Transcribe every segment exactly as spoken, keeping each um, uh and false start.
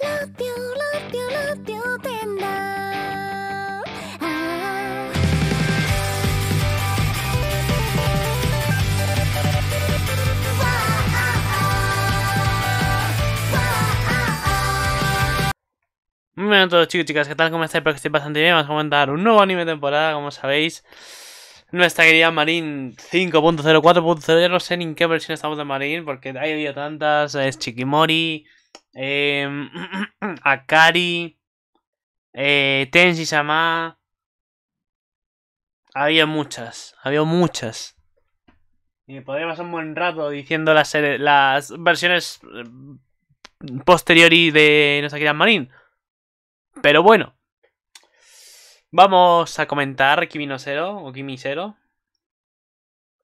Love you, love you, love you, tender. Ah. Muy bien a todos, chicos y chicas, ¿qué tal? ¿Cómo estáis? Espero que estéis bastante bien. Vamos a comentar un nuevo anime de temporada, como sabéis. Nuestra querida Marin cinco punto cero, cuatro punto cero. Yo no sé ni en qué versión estamos de Marin, porque hay habido tantas. Es Chiquimori, eh, Akari, eh, Tenshi-sama. Había muchas, había muchas. Y podría pasar un buen rato diciendo las, las versiones posteriori de nuestra querida Marin. Pero bueno. Vamos a comentar Kimi-cero o Kimi-cero,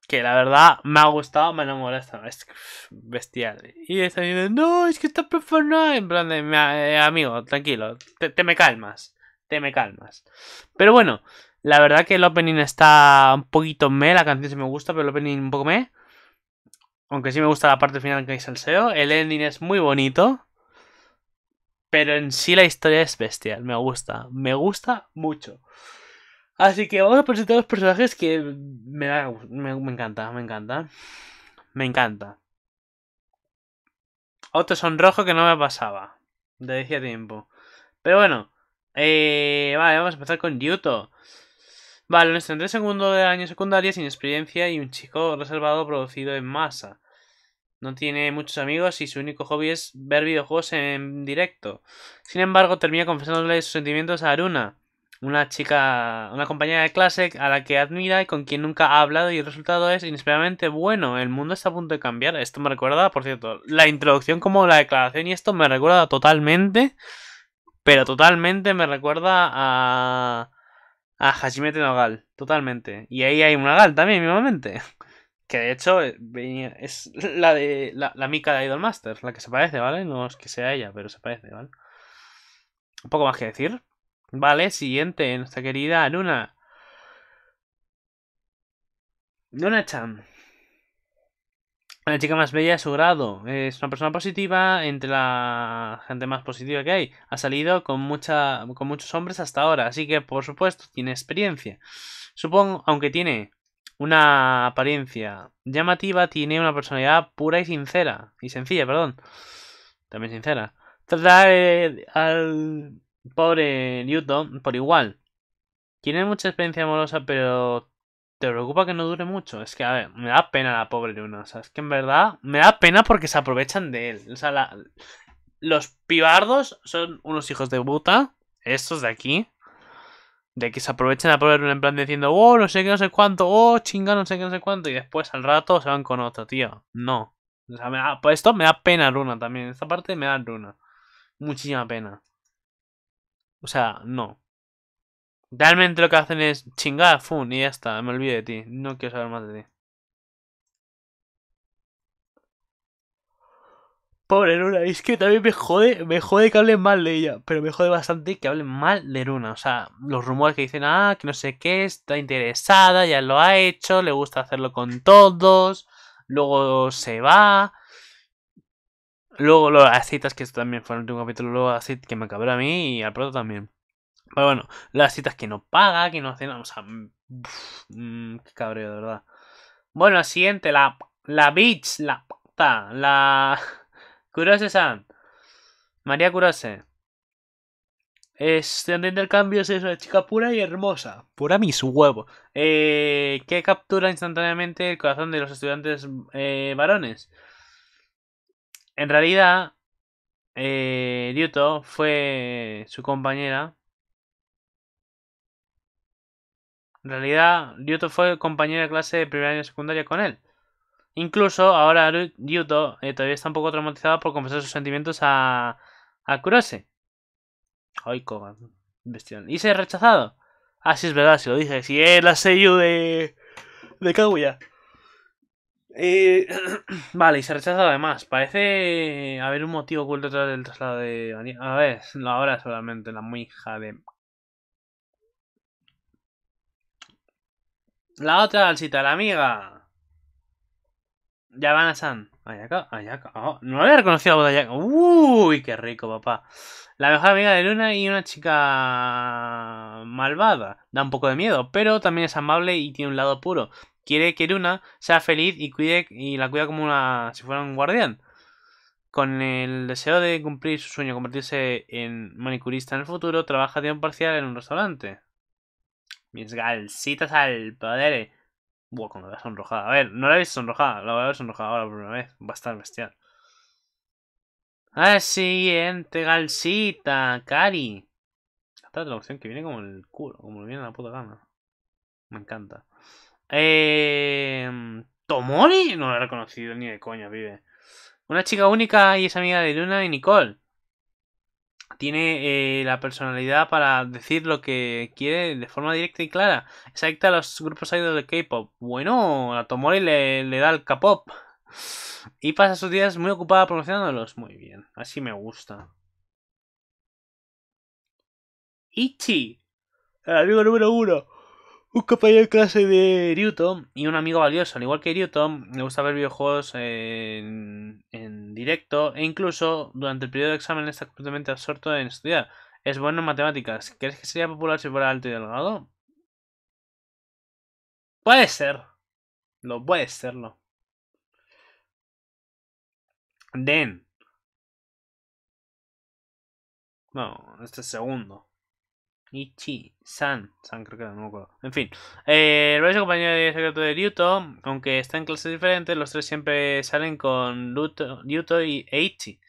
que la verdad me ha gustado, me enamoré esta vez, bestial. Y está diciendo, no, es que está perfecto, en plan de, eh, amigo, tranquilo, te, te me calmas, te me calmas. Pero bueno, la verdad que el opening está un poquito me, la canción sí me gusta, pero el opening un poco me. Aunque sí me gusta la parte final que hay salseo, el ending es muy bonito. Pero en sí la historia es bestial, me gusta, me gusta mucho. Así que vamos a presentar los personajes que me, da, me, me encanta, me encanta. Me encanta. Otro sonrojo que no me pasaba desde hacía tiempo. Pero bueno, eh, vale, vamos a empezar con Yuto. Vale, un estudiante de segundo de año secundaria sin experiencia y un chico reservado producido en masa. No tiene muchos amigos y su único hobby es ver videojuegos en directo. Sin embargo, termina confesándole sus sentimientos a Aruna, una chica, una compañera de clase a la que admira y con quien nunca ha hablado, y el resultado es inesperadamente bueno. El mundo está a punto de cambiar. Esto me recuerda, por cierto, la introducción como la declaración, y esto me recuerda totalmente, pero totalmente me recuerda a a Hajimete no Gal, totalmente. Y ahí hay una Gal también, mismamente. Que de hecho es la de la, la mica de Idolmaster, la que se parece, ¿vale? No es que sea ella, pero se parece, ¿vale? Un poco más que decir. Vale, siguiente, nuestra querida Runa. Runa-chan. La chica más bella de su grado. Es una persona positiva entre la gente más positiva que hay. Ha salido con, mucha, con muchos hombres hasta ahora, así que por supuesto tiene experiencia. Supongo, aunque tiene una apariencia llamativa, tiene una personalidad pura y sincera. Y sencilla, perdón. También sincera. Trata al pobre Yuto por igual. Tiene mucha experiencia amorosa, pero te preocupa que no dure mucho. Es que, a ver, me da pena la pobre Luna. O sea, es que en verdad me da pena porque se aprovechan de él. O sea, la, los pibardos son unos hijos de puta. Estos de aquí. De que se aprovechen a probar en plan diciendo, oh, no sé qué, no sé cuánto, oh, chinga, no sé qué, no sé cuánto. Y después al rato se van con otro, tío. No. O sea, me da, pues esto me da pena Runa también. Esta parte me da Runa. Muchísima pena. O sea, no. Realmente lo que hacen es chingar, fun, y ya está. Me olvido de ti. No quiero saber más de ti. Pobre Runa, es que también me jode, me jode que hablen mal de ella, pero me jode bastante que hablen mal de Runa. O sea, los rumores que dicen, ah, que no sé qué, está interesada, ya lo ha hecho, le gusta hacerlo con todos, luego se va, luego las citas, que esto también fue el último capítulo, luego las citas que me cabró a mí y al proto también. Pero bueno, las citas que no paga, que no hace nada, o sea, pff, mmm, qué cabreo, de verdad. Bueno, siguiente, la, la bitch, la puta, la... Kurose-san. Maria Kurose. Estudiante de intercambio, es una chica pura y hermosa. Pura mis huevos. Eh, que captura instantáneamente el corazón de los estudiantes eh, varones. En realidad, eh, Ryuto fue su compañera. En realidad, Ryuto fue compañera de clase de primer año de secundaria con él. Incluso ahora Yuto eh, todavía está un poco traumatizado por confesar sus sentimientos a, a Kurose. Ay, coba, bestial. Y se ha rechazado. Ah, sí, es verdad, se lo dije. Si es la seiyuu de, de Kaguya. Eh, vale, y se ha rechazado además. Parece haber un motivo oculto detrás del traslado de... A ver, no, ahora solamente la muy hija de... La otra alcita, la amiga... Yabana-san. Ayaka, Ayaka. Oh, no había reconocido la voz de Ayaka. Uy, qué rico, papá. La mejor amiga de Luna y una chica malvada. Da un poco de miedo, pero también es amable y tiene un lado puro. Quiere que Luna sea feliz y cuide y la cuida como una si fuera un guardián. Con el deseo de cumplir su sueño, convertirse en manicurista en el futuro, trabaja a tiempo parcial en un restaurante. Mis galsitas al poder. Buah, cuando la sonrojada. A ver, no la habéis sonrojada. La voy a ver sonrojada ahora por primera vez. Va a estar bestial. La siguiente galsita, Cari. Esta traducción que viene como el culo. Como le viene a la puta gana. Me encanta. Eh... Tomori. No la he reconocido ni de coña, vive. Una chica única y es amiga de Runa y Nicole. Tiene eh, la personalidad para decir lo que quiere de forma directa y clara. Es adicta a los grupos idols de K-pop. Bueno, a Tomori le, le da el K-pop. Y pasa sus días muy ocupada promocionándolos. Muy bien, así me gusta. Ichi, el amigo número uno. Un compañero de clase de Ryuto y un amigo valioso. Al igual que Ryuto, le gusta ver videojuegos en, en directo e incluso durante el periodo de examen está completamente absorto en estudiar. Es bueno en matemáticas. ¿Crees que sería popular si fuera alto y delgado? Puede ser. Lo puede serlo. Den. No, este es segundo. Ichi-san, san creo que no me acuerdo. En fin, eh, el valioso compañero de secreto de Yuto, aunque está en clases diferentes, los tres siempre salen con Yuto y Ichi.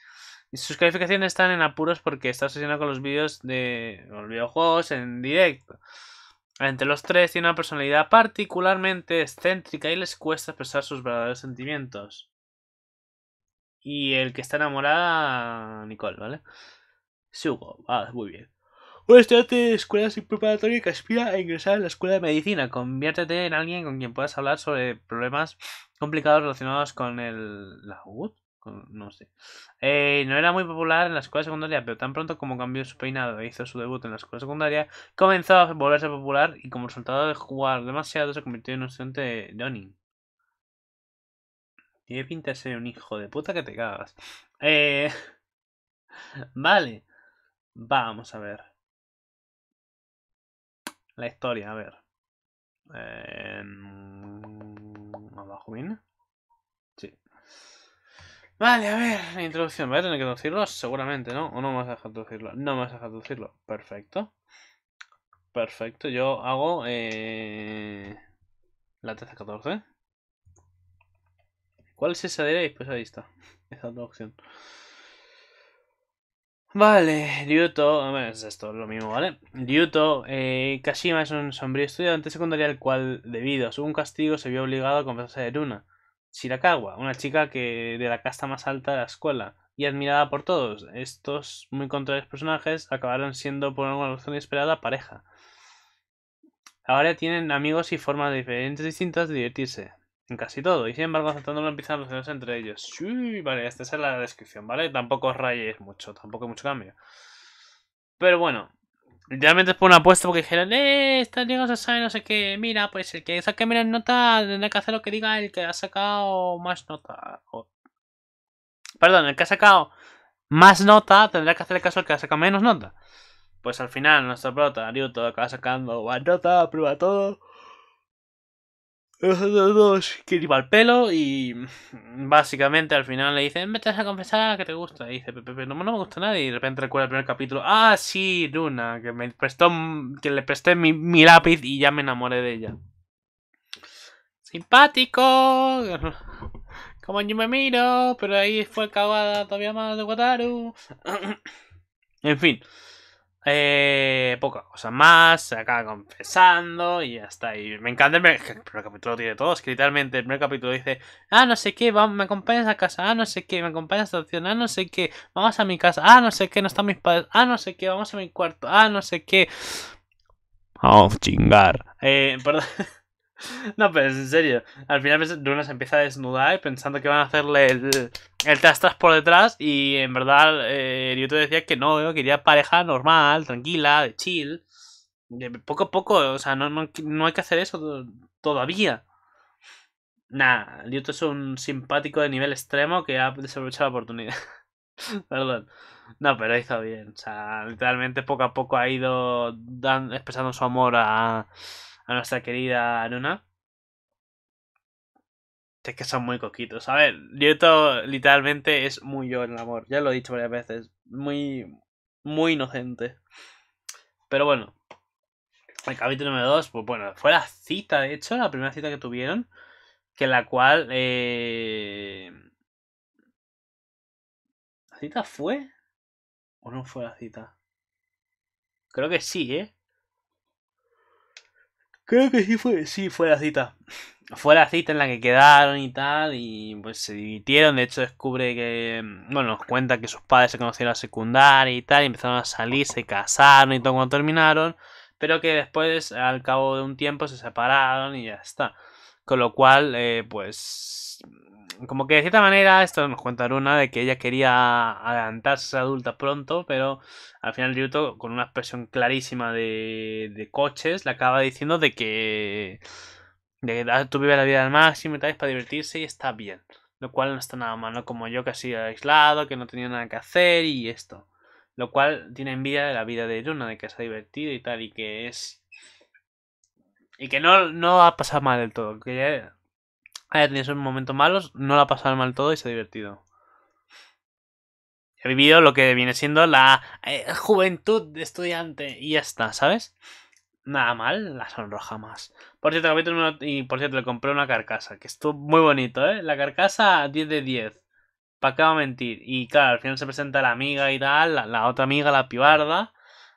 Sus calificaciones están en apuros porque está obsesionado con los vídeos de los videojuegos en directo. Entre los tres tiene una personalidad particularmente excéntrica y les cuesta expresar sus verdaderos sentimientos. Y el que está enamorada, Nicole, ¿vale? Sugo, ah, muy bien. Un estudiante de escuela preparatoria que aspira a ingresar a la escuela de medicina. Conviértete en alguien con quien puedas hablar sobre problemas complicados relacionados con el... ¿La U D? Con... No sé. Eh, no era muy popular en la escuela secundaria, pero tan pronto como cambió su peinado e hizo su debut en la escuela secundaria, comenzó a volverse popular y como resultado de jugar demasiado se convirtió en un estudiante de Donning. Tiene pinta de ser un hijo de puta que te cagas. Eh... Vale. Vamos a ver. La historia, a ver. Eh, ¿Abajo viene? Sí. Vale, a ver. La introducción. ¿Voy a tener que traducirlo? Seguramente, ¿no? ¿O no me vas a dejar traducirlo? No me vas a dejar traducirlo. Perfecto. Perfecto. Yo hago eh, la trece catorce. ¿Cuál es esa diréis? Pues ahí está. Esa traducción. Vale, Ryuto, a ver, es esto, lo mismo, ¿vale? Ryuto, eh, Kashima es un sombrío estudiante secundario al cual, debido a su castigo, se vio obligado a confesarse a Runa. Shirakawa, una chica que de la casta más alta de la escuela y admirada por todos. Estos muy contrarios personajes acabaron siendo, por alguna razón inesperada, pareja. Ahora tienen amigos y formas diferentes distintas de divertirse. En casi todo, y sin embargo aceptándolo empiezan los relaciones entre ellos. Uy, vale, esta es la descripción, ¿vale? Tampoco os rayéis mucho, tampoco hay mucho cambio. Pero bueno, literalmente es por una apuesta porque dijeron, eh, estas chicas se saben, no sé qué, mira, pues el que saque menos nota tendrá que hacer lo que diga el que ha sacado más nota. O... Perdón, el que ha sacado más nota tendrá que hacer el caso al que ha sacado menos nota. Pues al final, nuestro prota, Ryuto, acaba sacando más nota, prueba todo. Los otros dos que iba al pelo y básicamente al final le dicen vete a confesar que te gusta. Y dice, Pepe, no, no me gusta nada. Y de repente recuerda el primer capítulo. Ah, sí, Runa, que me prestó que le presté mi, mi lápiz y ya me enamoré de ella. Simpático. Como yo me miro, pero ahí fue cagada todavía más de Wataru. En fin. Eh, poca cosa más, se acaba confesando y ya está. Y me encanta el primer, el primer capítulo, tiene todo. Es que literalmente el primer capítulo dice: ah, no sé qué, vamos, me acompañas a casa, ah, no sé qué, me acompañas a la estación, ah, no sé qué, vamos a mi casa, ah, no sé qué, no están mis padres, ah, no sé qué, vamos a mi cuarto, ah, no sé qué. Vamos a chingar. Eh, perdón. No, pero en serio, al final Runa se empieza a desnudar pensando que van a hacerle el, el tras tras por detrás y en verdad eh, Ryuto decía que no, quería pareja normal, tranquila, de chill, de poco a poco, o sea, no, no, no hay que hacer eso todavía. Nah, Ryuto es un simpático de nivel extremo que ha desaprovechado la oportunidad. Perdón. No, pero hizo bien. O sea, literalmente poco a poco ha ido dan, expresando su amor a, a nuestra querida Aruna. Es que son muy coquitos. A ver, Ryuto literalmente es muy yo en el amor. Ya lo he dicho varias veces. Muy, muy inocente. Pero bueno. El capítulo número dos, pues bueno, fue la cita, de hecho, la primera cita que tuvieron. Que la cual... Eh... ¿La cita fue? ¿O no fue la cita? Creo que sí, ¿eh? Creo que sí fue. Sí, fue la cita. Fue la cita en la que quedaron y tal. Y pues se divirtieron. De hecho, descubre que... Bueno, nos cuenta que sus padres se conocieron en la secundaria y tal. Y empezaron a salir, se casaron y todo cuando terminaron. Pero que después, al cabo de un tiempo, se separaron y ya está. Con lo cual, eh, pues... Como que de cierta manera, esto nos cuenta Runa, de que ella quería adelantarse a ser adulta pronto, pero al final Ryuto, con una expresión clarísima de, de coches, le acaba diciendo de que, de que tú vives la vida al máximo y tal, para divertirse y está bien. Lo cual no está nada mal, ¿no? Como yo, que así aislado, que no tenía nada que hacer y esto. Lo cual tiene envidia de la vida de Runa, de que se ha divertido y tal, y que es... Y que no, no ha pasado mal del todo, que ya... haya tenido esos momentos malos, no la ha pasado mal todo y se ha divertido. Ha vivido lo que viene siendo la eh, juventud de estudiante y ya está, ¿sabes? Nada mal, la sonroja más. Por cierto, capítulo y por cierto, le compré una carcasa, que estuvo muy bonito, ¿eh? La carcasa diez de diez. ¿Para qué va a mentir? Y claro, al final se presenta la amiga y tal, la, la otra amiga, la pibarda,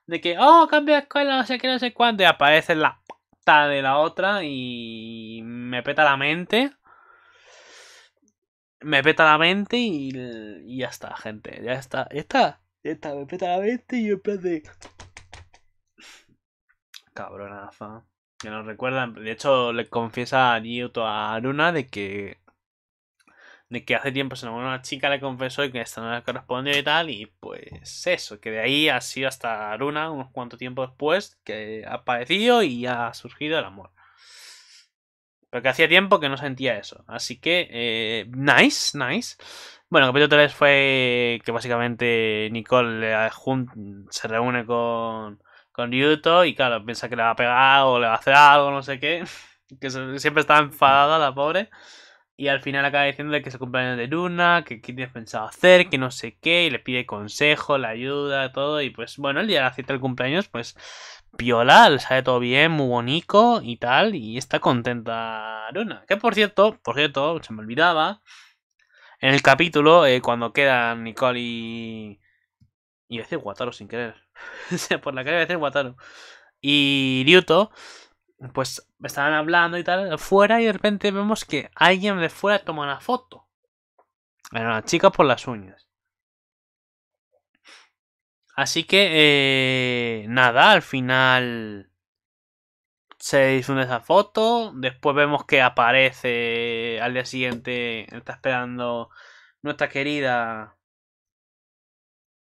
de que, oh, cambia de escuela, no sé qué, no sé cuánto, y aparece la puta de la otra y me peta la mente. Me peta la mente y, y ya está, gente. Ya está, ya está. Ya está, me peta la mente y yo empecé. Cabronaza. Que nos recuerda. De hecho, le confiesa a Yuto a Aruna de que. De que hace tiempo se enamoró una chica, le confesó y que esta no le correspondió y tal. Y pues eso, que de ahí ha sido hasta Aruna, unos cuantos tiempos después, que ha aparecido y ha surgido el amor. Pero que hacía tiempo que no sentía eso. Así que, eh, nice, nice. Bueno, el capítulo tres fue que básicamente Nicole se reúne con, con Ryuto y claro, piensa que le va a pegar o le va a hacer algo, no sé qué. Que siempre está enfadada la pobre. Y al final acaba diciéndole que es el cumpleaños de Runa, que qué tienes pensado hacer, que no sé qué. Y le pide consejo, la ayuda, todo. Y pues bueno, el día de la cita del cumpleaños, pues... Piola, le sale todo bien, muy bonito y tal, y está contenta Runa. Que por cierto, por cierto, se me olvidaba, en el capítulo, eh, cuando quedan Nicole y... Y iba a decir Wataru sin querer. Por la cara iba a decir Wataru. Y Ryuto, pues estaban hablando y tal, fuera, y de repente vemos que alguien de fuera toma una foto. Era una chica por las uñas. Así que, eh, nada, al final se difunde esa foto. Después vemos que aparece al día siguiente, está esperando nuestra querida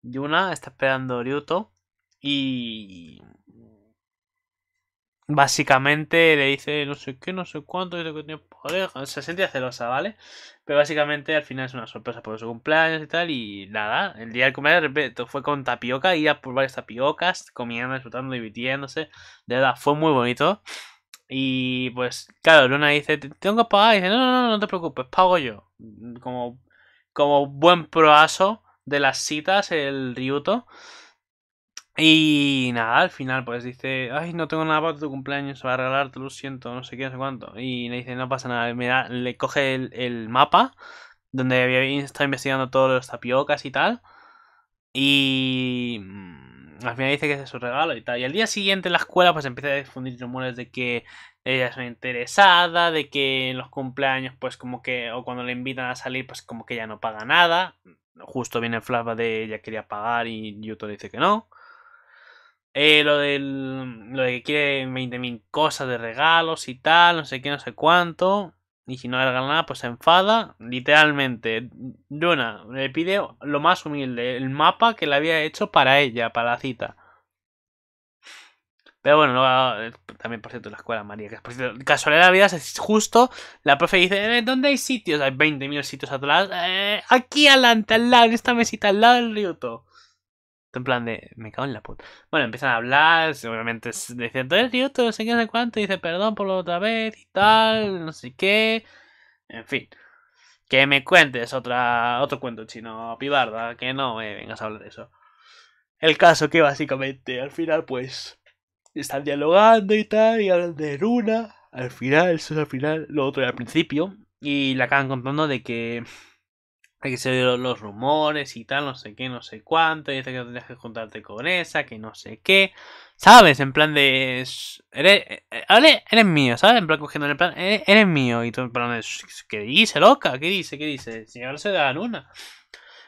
Yuna, está esperando Ryuto. Y básicamente le dice no sé qué, no sé cuánto, dice que tiene pareja, se sentía celosa, ¿vale? Pero básicamente al final es una sorpresa por su cumpleaños y tal, y nada, el día del cumpleaños repito, fue con tapioca, iba por varias tapiocas, comiendo, disfrutando, divirtiéndose, de verdad, fue muy bonito. Y pues, claro, Runa dice, tengo que pagar, y dice, no, no, no, no te preocupes, pago yo. Como, como buen proaso de las citas, el Ryuto. Y nada, al final pues dice, ay, no tengo nada para tu cumpleaños, se va a regalarte, lo siento, no sé qué, no sé cuánto. Y le dice, no pasa nada, mira, le coge el, el mapa donde había estado investigando todos los tapiocas y tal. Y al final dice que ese es su regalo y tal. Y al día siguiente en la escuela pues empieza a difundir rumores de que ella es una interesada, de que en los cumpleaños pues como que, o cuando le invitan a salir pues como que ella no paga nada. Justo viene el flashback de ella quería pagar y Yuto le dice que no. Eh, lo, del, lo de que quiere veinte mil cosas de regalos y tal, no sé qué, no sé cuánto. Y si no le regala nada, pues se enfada. Literalmente, Runa le pide lo más humilde, el mapa que le había hecho para ella, para la cita. Pero bueno, no, también por cierto la escuela maría. Por cierto, casualidad de la vida es justo. La profe dice, eh, ¿dónde hay sitios? Hay veinte mil sitios a tu lado. Eh, aquí adelante, al lado, en esta mesita, al lado del Ryuto. En plan de, me cago en la puta. Bueno, empiezan a hablar, seguramente dicen, tú eres Ryuto, no sé qué, no sé cuánto. Y dice, perdón por lo otra vez y tal, no sé qué. En fin. Que me cuentes otra, otro cuento chino, pibarda, que no me vengas a hablar de eso. El caso que básicamente al final pues están dialogando y tal, y hablan de Runa, al final, eso es al final, lo otro era al principio, y le acaban contando de que hay que se los, los rumores y tal, no sé qué, no sé cuánto, y dice que no tenías que juntarte con esa, que no sé qué, ¿sabes? En plan de, eres, eres, eres mío, ¿sabes? En plan cogiendo el plan, eres, eres mío, y tú en plan de, ¿qué dice, loca? ¿Qué dice? ¿Qué dice? Si ahora se da la Luna.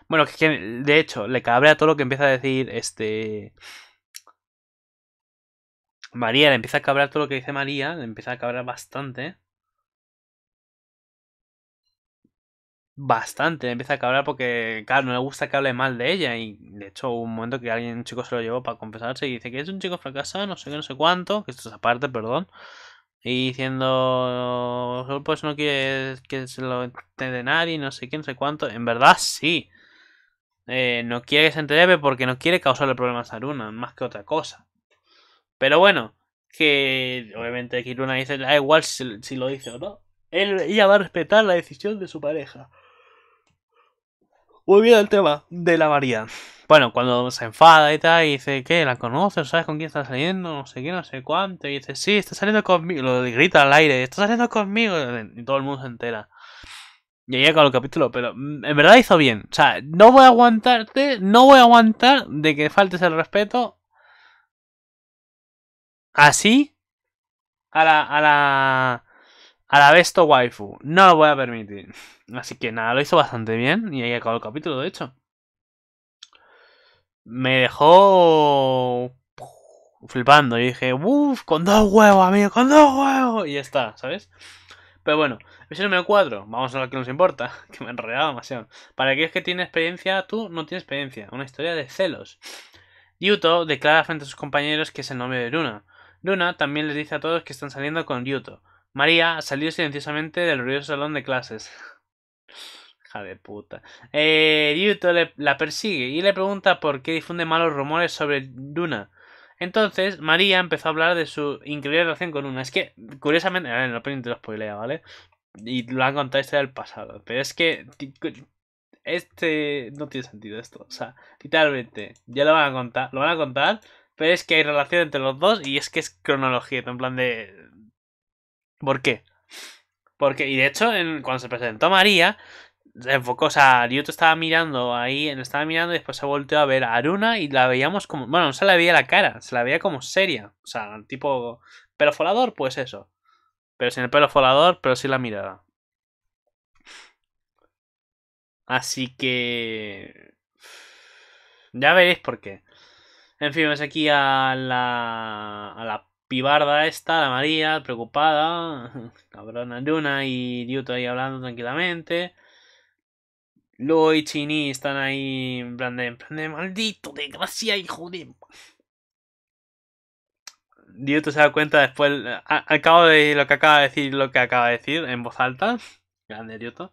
Bueno, que de hecho, le cabrea todo lo que empieza a decir este... María, le empieza a cabrear todo lo que dice María, le empieza a cabrear bastante. Bastante, le empieza a cabrear porque, claro, no le gusta que hable mal de ella. Y de hecho, hubo un momento que alguien, un chico se lo llevó para confesarse y dice que es un chico fracasado, no sé qué, no sé cuánto. Que esto es aparte, perdón. Y diciendo, pues no quiere que se lo entiende nadie, no sé qué, no sé cuánto. En verdad, sí. Eh, no quiere que se entere porque no quiere causarle problemas a Aruna, más que otra cosa. Pero bueno, que obviamente aquí Luna dice, da igual si, si lo dice o no. Él, ella va a respetar la decisión de su pareja. Volviendo al tema de la María. Bueno, cuando se enfada y tal, y dice, ¿qué? ¿La conoces? ¿Sabes con quién está saliendo? No sé qué, no sé cuánto. Y dice, sí, está saliendo conmigo. Lo grita al aire, está saliendo conmigo. Y todo el mundo se entera. Y ahí acaba el capítulo, pero en verdad hizo bien. O sea, no voy a aguantarte, no voy a aguantar de que faltes el respeto. Así a la, a la, a la besto waifu. No lo voy a permitir. Así que nada, lo hizo bastante bien. Y ahí acabó el capítulo, de hecho. Me dejó flipando. Y dije, uff, con dos huevos, amigo, con dos huevos. Y ya está, ¿sabes? Pero bueno, episodio número cuatro. Vamos a lo que nos importa. Que me he enredado demasiado. Para aquellos que tienen experiencia, tú no tienes experiencia. Una historia de celos. Yuto declara frente a sus compañeros que es el novio de Runa. Runa también les dice a todos que están saliendo con Ryuto. María salió silenciosamente del ruidoso salón de clases. Hija de puta. Eh, Ryuto le, la persigue y le pregunta por qué difunde malos rumores sobre Runa. Entonces, María empezó a hablar de su increíble relación con Runa. Es que, curiosamente, a ver, en la opinión te lo spoilea, ¿vale? Y lo han contado esto del pasado. Pero es que... Este... No tiene sentido esto. O sea, literalmente, ya lo van a contar, lo van a contar, pero es que hay relación entre los dos y es que es cronología, en plan de... ¿Por qué? Porque, y de hecho, en, cuando se presentó María, se enfocó, o sea, Ryuto estaba mirando ahí, estaba mirando y después se volteó a ver a Aruna y la veíamos como... Bueno, no se la veía la cara, se la veía como seria. O sea, tipo... ¿Pelo folador? Pues eso. Pero sin el pelo folador, pero sí la mirada. Así que... Ya veréis por qué. En fin, vemos aquí a la... A la pibarda esta, la María, preocupada. Cabrona Luna y Yuto ahí hablando tranquilamente. Luego y Chini están ahí en plan de... En plan de maldito, desgracia, hijo de... Yuto se da cuenta después... A, al cabo de lo que acaba de decir, lo que acaba de decir en voz alta. Grande Yuto.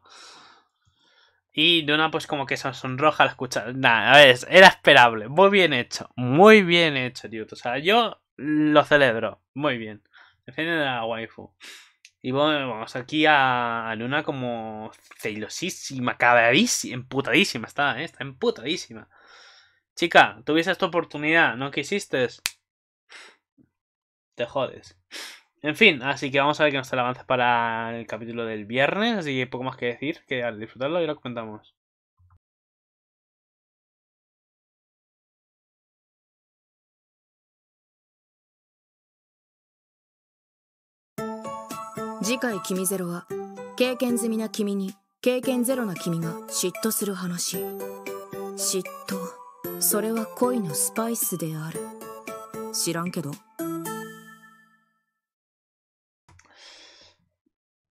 Y Luna pues como que se sonroja al escuchar. Nada, a ver, era esperable. Muy bien hecho. Muy bien hecho, tío. O sea, yo lo celebro. Muy bien. Defiende de la waifu. Y bueno, vamos aquí a, a Luna como celosísima, cabradísima, emputadísima está, ¿eh? Está emputadísima. Chica, tuviste esta oportunidad. ¿No quisiste? Te jodes. En fin, así que vamos a ver qué nos trae el avance para el capítulo del viernes, así que poco más que decir, que al disfrutarlo y lo comentamos.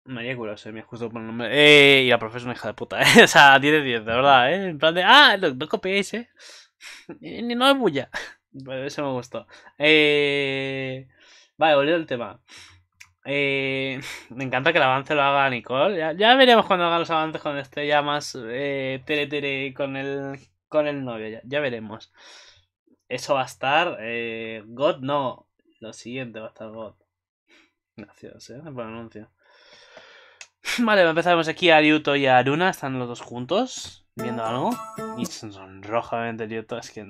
María Kurose, me justo por el nombre. Eh, y la profe es una hija de puta, ¿eh? O sea, diez de diez, de verdad, ¿eh? En plan de, ah, no, no copiéis, ¿eh? No es bulla. Bueno, eso me gustó. Eh... Vale, volviendo al tema. Eh... Me encanta que el avance lo haga Nicole. Ya, ya veremos cuando haga los avances cuando esté ya más eh, tere tere con el, con el novio. Ya, ya veremos. Eso va a estar... Eh... God no. Lo siguiente va a estar God. Gracias, eh, por el anuncio. Vale, empezamos aquí a Ryuto y a Aruna. Están los dos juntos, viendo algo. Y sonroja, obviamente, Ryuto. Es que...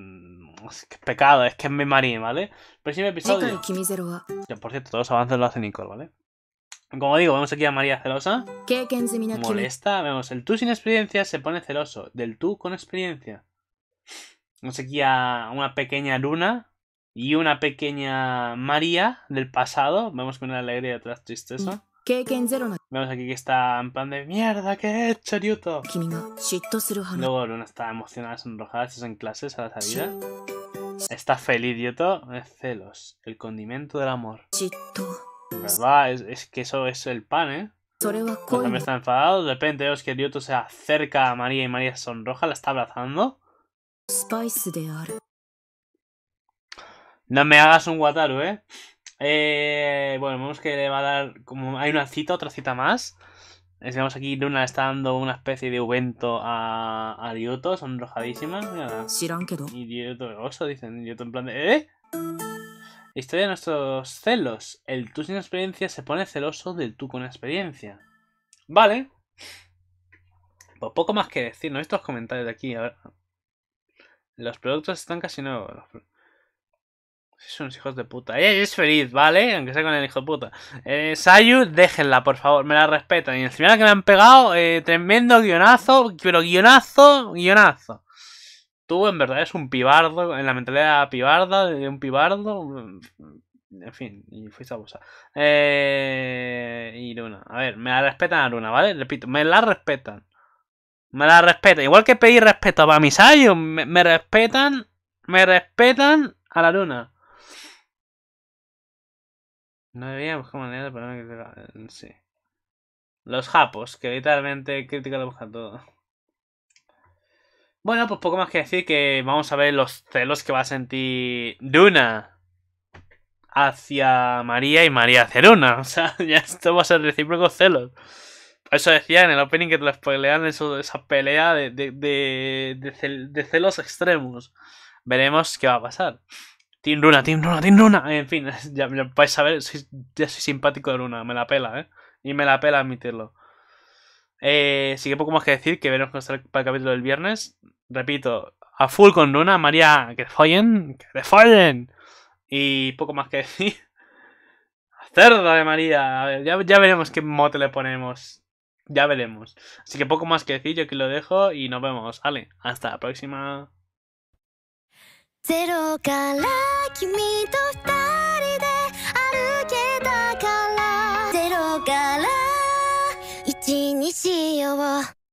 Es que es pecado, es que es mi Marin, ¿vale? Próximo episodio. Ya, por cierto, todos los avances lo hace Nicole, ¿vale? Como digo, vemos aquí a María celosa. Molesta. Vemos el tú sin experiencia se pone celoso. Del tú con experiencia. Vemos aquí a una pequeña Aruna. Y una pequeña María del pasado. Vemos con una alegría y otra tristeza. Vemos aquí que está en plan de mierda, ¿qué he hecho, Yuto? Luego Luna está emocionada, sonrojada, estás en clases a la salida. Está feliz, Yuto. Es celos, el condimento del amor. ¿Verdad? Es, es que eso es el pan, ¿eh? También está enfadado. De repente vemos que Yuto se acerca a María y María sonroja, la está abrazando. No me hagas un Wataru, ¿eh? Eh, bueno, vemos que le va a dar como... Hay una cita, otra cita más. Es, vemos aquí Luna está dando una especie de uvento a, a Ryuto, sonrojadísima. Y Ryuto, oso, dicen. Ryuto en plan de... ¿Eh? Historia de nuestros celos. El tú sin experiencia se pone celoso del tú con experiencia. Vale. Pues poco más que decir, ¿no? Estos comentarios de aquí, a ver. Los productos están casi nuevos. Son hijos de puta. Ella es feliz, ¿vale? Aunque sea con el hijo de puta. Eh, Sayu, déjenla, por favor. Me la respetan. Y encima que me han pegado, eh, tremendo guionazo. Pero guionazo, guionazo. Tú, en verdad, es un pibardo. En la mentalidad pibarda, de un pibardo. En fin, y fuiste abusada. Eh, y Luna. A ver, me la respetan a Luna, ¿vale? Repito, me la respetan. Me la respetan. Igual que pedí respeto para mi Sayu, me, me respetan. Me respetan a la Luna. No debería buscar manera de ponerme que sí. Los japos, que literalmente critican lo buscan todo. Bueno, pues poco más que decir que vamos a ver los celos que va a sentir Runa hacia María y María hacia Runa. O sea, ya esto va a ser recíprocos celos. Por eso decía en el opening que te lo spoilean eso, esa pelea de, de, de, de, cel, de celos extremos. Veremos qué va a pasar. Team Runa, Team Runa, Team Runa. En fin, ya, ya vais a ver, soy, ya soy simpático de Runa, me la pela, ¿eh? Y me la pela admitirlo. Eh, sí que poco más que decir, que veremos con estar para el capítulo del viernes. Repito, a full con Runa, María, que follen, que te follen. Y poco más que decir. Cerda de María, a ver, ya, ya veremos qué mote le ponemos. Ya veremos. Así que poco más que decir, yo aquí lo dejo y nos vemos. Vale, hasta la próxima. ゼロから君と二人で歩けたからゼロから一にしよう